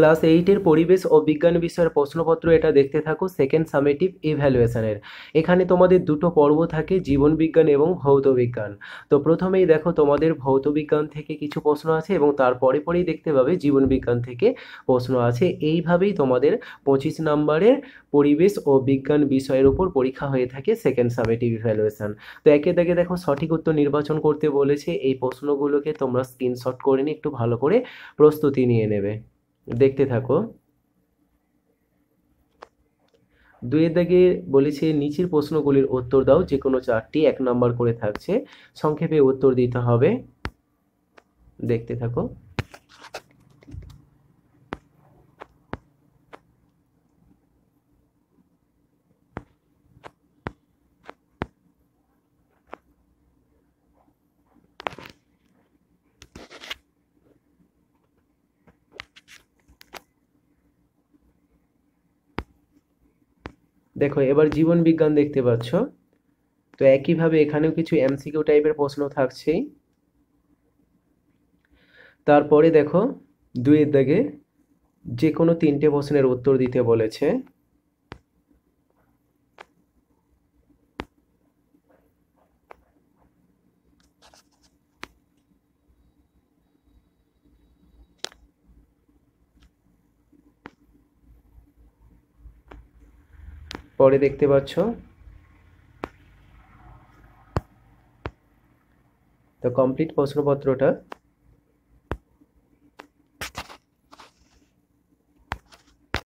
Class 8-এর পরিবেশ ও বিজ্ঞান বিষয়ের প্রশ্নপত্র এটা দেখতে থাকো সেকেন্ড সামেটিভ ইভ্যালুয়েশনের। এখানে তোমাদের দুটো পর্ব থাকে, জীবন বিজ্ঞান এবং ভৌত বিজ্ঞান। তো প্রথমেই দেখো তোমাদের ভৌত বিজ্ঞান থেকে কিছু প্রশ্ন আছে এবং তারপরে পরেই দেখতে পাবে জীবন বিজ্ঞান থেকে প্রশ্ন আছে। এইভাবেই তোমাদের 25 নম্বরের পরিবেশ ও বিজ্ঞান বিষয়ের উপর পরীক্ষা হয়ে থাকে সেকেন্ড সামেটিভ ইভ্যালুয়েশন। তো একে দেখে দেখো সঠিক উত্তর নির্বাচন করতে বলেছে, এই প্রশ্নগুলোকে তোমরা স্ক্রিনশট করে নিয়ে একটু ভালো করে প্রস্তুতি নিয়ে নেবে, দেখতে থাকো। 2-এর দাগে বলেছে নিচের প্রশ্নগুলির উত্তর দাও, যে কোনো 4টি 1 নম্বর করে থাকছে, সংক্ষেপে উত্তর দিতে হবে, দেখতে থাকো। দেখো এবার জীবন বিজ্ঞান দেখতে পাচ্ছ, তো একইভাবে এখানেও কিছু এমসিকিউ টাইপের প্রশ্ন থাকছেই। তারপরে দেখো 2-এর দাগে যে কোনো 3টে প্রশ্নের উত্তর দিতে বলেছে। পরে দেখতে পাচ্ছ তো কমপ্লিট প্রশ্নপত্রটা।